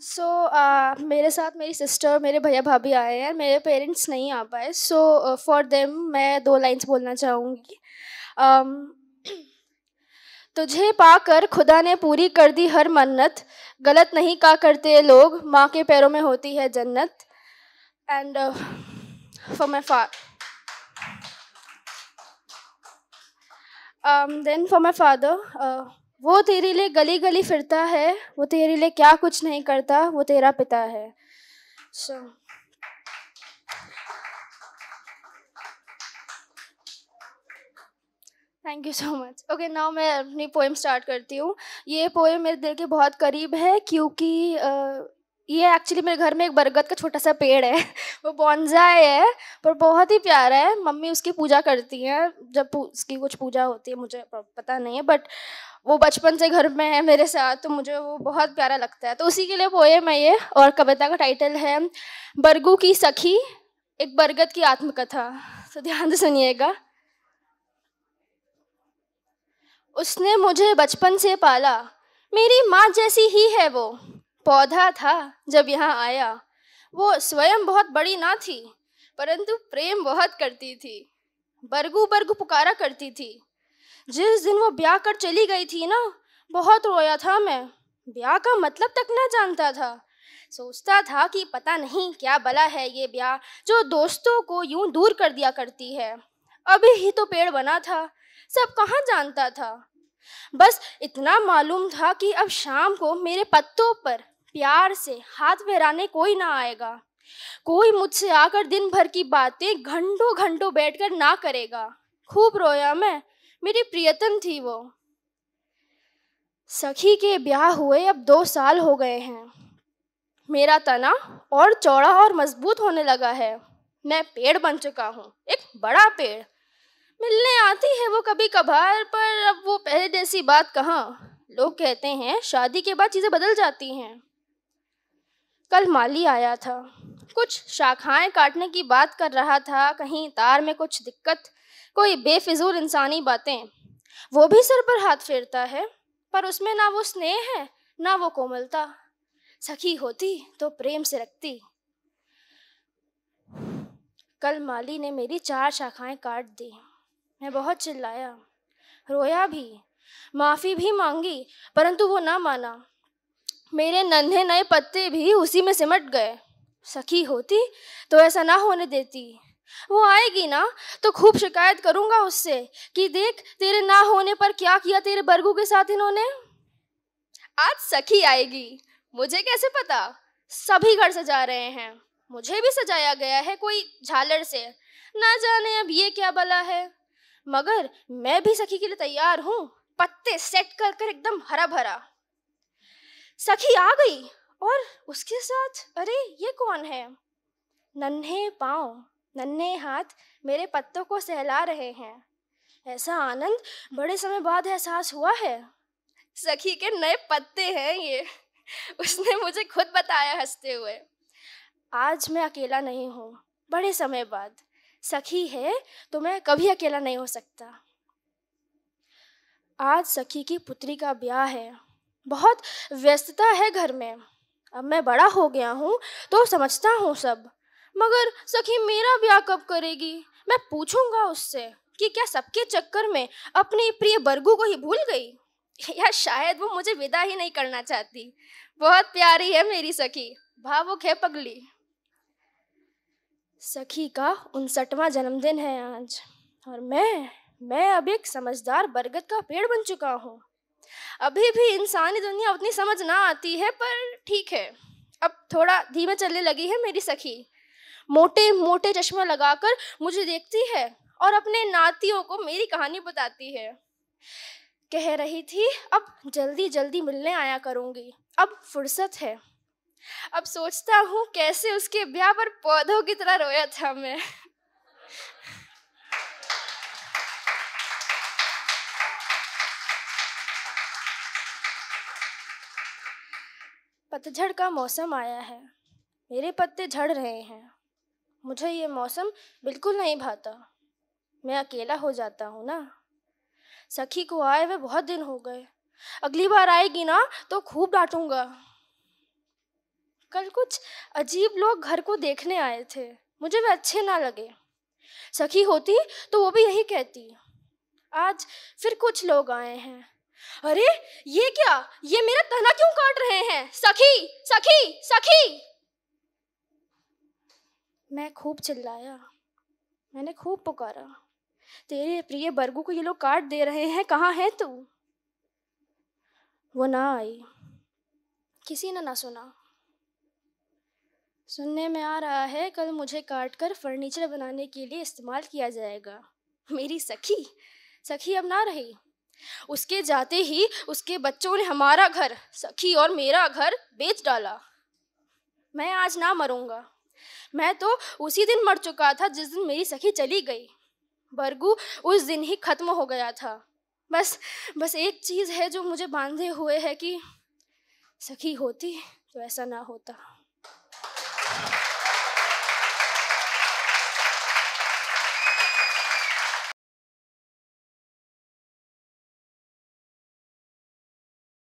सो मेरे साथ मेरी सिस्टर, मेरे भैया भाभी आए हैं, मेरे पेरेंट्स नहीं आ पाए। सो फॉर देम मैं 2 लाइन्स बोलना चाहूँगी। तुझे पाकर खुदा ने पूरी कर दी हर मन्नत, गलत नहीं का करते लोग, माँ के पैरों में होती है जन्नत। And for my father, then for my father, वो तेरे लिए गली गली फिरता है, वो तेरे लिए क्या कुछ नहीं करता, वो तेरा पिता है। So thank you so much. Okay, now मैं अपनी पोएम स्टार्ट करती हूँ। ये पोएम मेरे दिल के बहुत करीब है क्योंकि ये एक्चुअली मेरे घर में एक बरगद का छोटा सा पेड़ है, वो बॉन्जाई है पर बहुत ही प्यारा है। मम्मी उसकी पूजा करती हैं जब उसकी कुछ पूजा होती है, मुझे पता नहीं है, बट वो बचपन से घर में है मेरे साथ, तो मुझे वो बहुत प्यारा लगता है। तो उसी के लिए पोएम है ये। और कविता का टाइटल है बरगू की सखी, एक बरगद की आत्मकथा। तो ध्यान से सुनिएगा। उसने मुझे बचपन से पाला, मेरी माँ जैसी ही है वो। पौधा था जब यहाँ आया, वो स्वयं बहुत बड़ी ना थी, परंतु प्रेम बहुत करती थी, बरगू बरगू पुकारा करती थी। जिस दिन वो ब्याह कर चली गई थी ना, बहुत रोया था मैं, ब्याह का मतलब तक ना जानता था। सोचता था कि पता नहीं क्या बला है ये ब्याह जो दोस्तों को यूं दूर कर दिया करती है। अभी ही तो पेड़ बना था, सब कहाँ जानता था। बस इतना मालूम था कि अब शाम को मेरे पत्तों पर प्यार से हाथ फहराने कोई ना आएगा, कोई मुझसे आकर दिन भर की बातें घंटों घंटों बैठकर ना करेगा। खूब रोया मैं, मेरी प्रियतम थी वो। सखी के ब्याह हुए अब 2 साल हो गए हैं। मेरा तना और चौड़ा और मजबूत होने लगा है, मैं पेड़ बन चुका हूँ, एक बड़ा पेड़। मिलने आती है वो कभी कभार, पर अब वो पहले जैसी बात कहाँ। लोग कहते हैं शादी के बाद चीज़ें बदल जाती हैं। कल माली आया था, कुछ शाखाएं काटने की बात कर रहा था, कहीं तार में कुछ दिक्कत, कोई बेफिजूल इंसानी बातें। वो भी सर पर हाथ फेरता है, पर उसमें ना वो स्नेह है ना वो कोमलता। सखी होती तो प्रेम से रखती। कल माली ने मेरी 4 शाखाएं काट दी, मैं बहुत चिल्लाया, रोया भी, माफ़ी भी मांगी, परंतु वो ना माना। मेरे नन्हे नए पत्ते भी उसी में सिमट गए। सखी होती तो ऐसा ना होने देती। वो आएगी ना तो खूब शिकायत करूँगा उससे कि देख तेरे ना होने पर क्या किया तेरे बरगू के साथ इन्होंने। आज सखी आएगी, मुझे कैसे पता, सभी घर सजा रहे हैं, मुझे भी सजाया गया है कोई झालर से, ना जाने अब ये क्या बला है। मगर मैं भी सखी के लिए तैयार हूँ, पत्ते सेट कर कर एकदम हरा भरा। सखी आ गई और उसके साथ, अरे ये कौन है। नन्हे पाँव नन्हे हाथ मेरे पत्तों को सहला रहे हैं। ऐसा आनंद बड़े समय बाद एहसास हुआ है। सखी के नए पत्ते हैं ये, उसने मुझे खुद बताया हंसते हुए। आज मैं अकेला नहीं हूँ, बड़े समय बाद सखी है तो मैं कभी अकेला नहीं हो सकता। आज सखी की पुत्री का ब्याह है, बहुत व्यस्तता है घर में। अब मैं बड़ा हो गया हूँ तो समझता हूँ सब, मगर सखी मेरा ब्याह कब करेगी। मैं पूछूंगा उससे कि क्या सबके चक्कर में अपनी प्रिय बरगू को ही भूल गई, या शायद वो मुझे विदा ही नहीं करना चाहती। बहुत प्यारी है मेरी सखी, भावुक है पगली। सखी का 59वां जन्मदिन है आज, और मैं अब एक समझदार बरगद का पेड़ बन चुका हूँ। अभी भी इंसानी दुनिया उतनी समझ ना आती है, पर ठीक है, अब थोड़ा धीमे चलने लगी है मेरी सखी। मोटे मोटे चश्मा लगाकर मुझे देखती है और अपने नातियों को मेरी कहानी बताती है। कह रही थी अब जल्दी जल्दी मिलने आया करूँगी, अब फुर्सत है। अब सोचता हूँ कैसे उसके ब्याह पर पौधों की तरह रोया था मैं। पतझड़ का मौसम आया है, मेरे पत्ते झड़ रहे हैं, मुझे ये मौसम बिल्कुल नहीं भाता। मैं अकेला हो जाता हूँ ना। सखी को आए हुए बहुत दिन हो गए, अगली बार आएगी ना तो खूब डांटूंगा। कल कुछ अजीब लोग घर को देखने आए थे, मुझे वे अच्छे ना लगे। सखी होती तो वो भी यही कहती। आज फिर कुछ लोग आए हैं। अरे ये क्या, ये मेरा तना क्यों काट रहे हैं? सखी सखी सखी, मैं खूब चिल्लाया, मैंने खूब पुकारा, तेरे प्रिय बरगू को ये लोग काट दे रहे हैं, कहाँ है तू? वो ना आई, किसी ने ना सुना। सुनने में आ रहा है कल मुझे काटकर फर्नीचर बनाने के लिए इस्तेमाल किया जाएगा। मेरी सखी, सखी अब ना रही। उसके जाते ही उसके बच्चों ने हमारा घर, सखी और मेरा घर बेच डाला। मैं आज ना मरूंगा, मैं तो उसी दिन मर चुका था जिस दिन मेरी सखी चली गई। बरगू उस दिन ही खत्म हो गया था। बस बस एक चीज़ है जो मुझे बांधे हुए है कि सखी होती तो ऐसा ना होता।